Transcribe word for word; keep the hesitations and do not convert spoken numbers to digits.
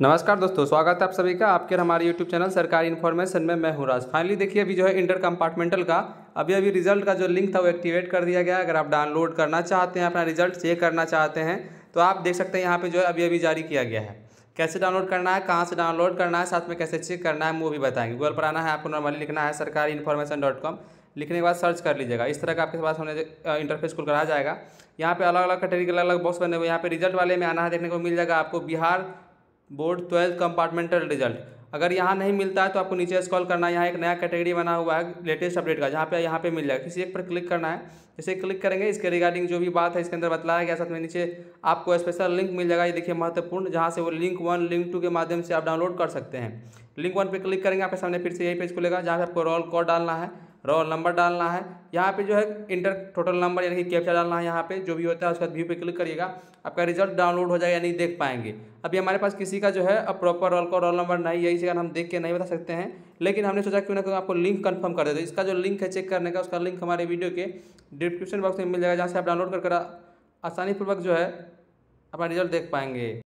नमस्कार दोस्तों, स्वागत है आप सभी का आपके और हमारे यूट्यूब चैनल सरकारी इन्फॉर्मेशन में। मैं हूं राज। फाइनली देखिए, अभी जो है इंटर कंपार्टमेंटल का अभी अभी रिजल्ट का जो लिंक था वो एक्टिवेट कर दिया गया। अगर आप डाउनलोड करना चाहते हैं, अपना रिजल्ट चेक करना चाहते हैं तो आप देख सकते हैं यहाँ पर जो है अभी अभी जारी किया गया है। कैसे डाउनलोड करना है, कहाँ से डाउनलोड करना है, साथ में कैसे चेक करना है, वो भी बताएंगे। गूगल पर आना है, आपको नॉर्मली लिखना है सरकारी इन्फॉर्मेशन डॉट कॉम। लिखने के बाद सर्च कर लीजिएगा। इस तरह का आपके पास हमने इंटरफेस खुल कर आ जाएगा। यहाँ पे अलग अलग कैटेगरी के अलग अलग बॉक्स बने हुए हैं। यहाँ पे रिजल्ट वाले में आना है, देखने को मिल जाएगा आपको Bihar board twelfth compartmental result. अगर यहाँ नहीं मिलता है तो आपको नीचे स्क्रॉल करना है। यहाँ एक नया कैटेगरी बना हुआ है लेटेस्ट अपडेट का, जहाँ पे यहाँ पे मिल जाएगा। किसी एक पर क्लिक करना है। इसे क्लिक करेंगे, इसके रिगार्डिंग जो भी बात है इसके अंदर बतलाया गया। साथ में नीचे आपको स्पेशल लिंक मिल जाएगा, ये देखिए महत्वपूर्ण, जहाँ से वो लिंक वन लिंक टू के माध्यम से आप डाउनलोड कर सकते हैं। लिंक वन पर क्लिक करेंगे, आपके सामने फिर से यही पेज खुलेगा, जहाँ पर आपको रोल कोड डालना है, रोल नंबर डालना है। यहाँ पे जो है इंटर टोटल नंबर यानी कि कैप्चा डालना है। यहाँ पे जो भी होता है उसके बाद व्यू पे क्लिक करिएगा, आपका रिजल्ट डाउनलोड हो जाएगा, यानी देख पाएंगे। अभी हमारे पास किसी का जो है अब प्रॉपर रोल का रोल नंबर नहीं है, इसी कारण हम देख के नहीं बता सकते हैं। लेकिन हमने सोचा क्यों ना क्यों आपको लिंक कन्फर्म कर देते। इसका जो लिंक है चेक करने का, उसका लिंक हमारे वीडियो के डिस्क्रिप्शन बॉक्स में मिल जाएगा, जहाँ से आप डाउनलोड कर आसानीपूर्वक जो है अपना रिजल्ट देख पाएंगे।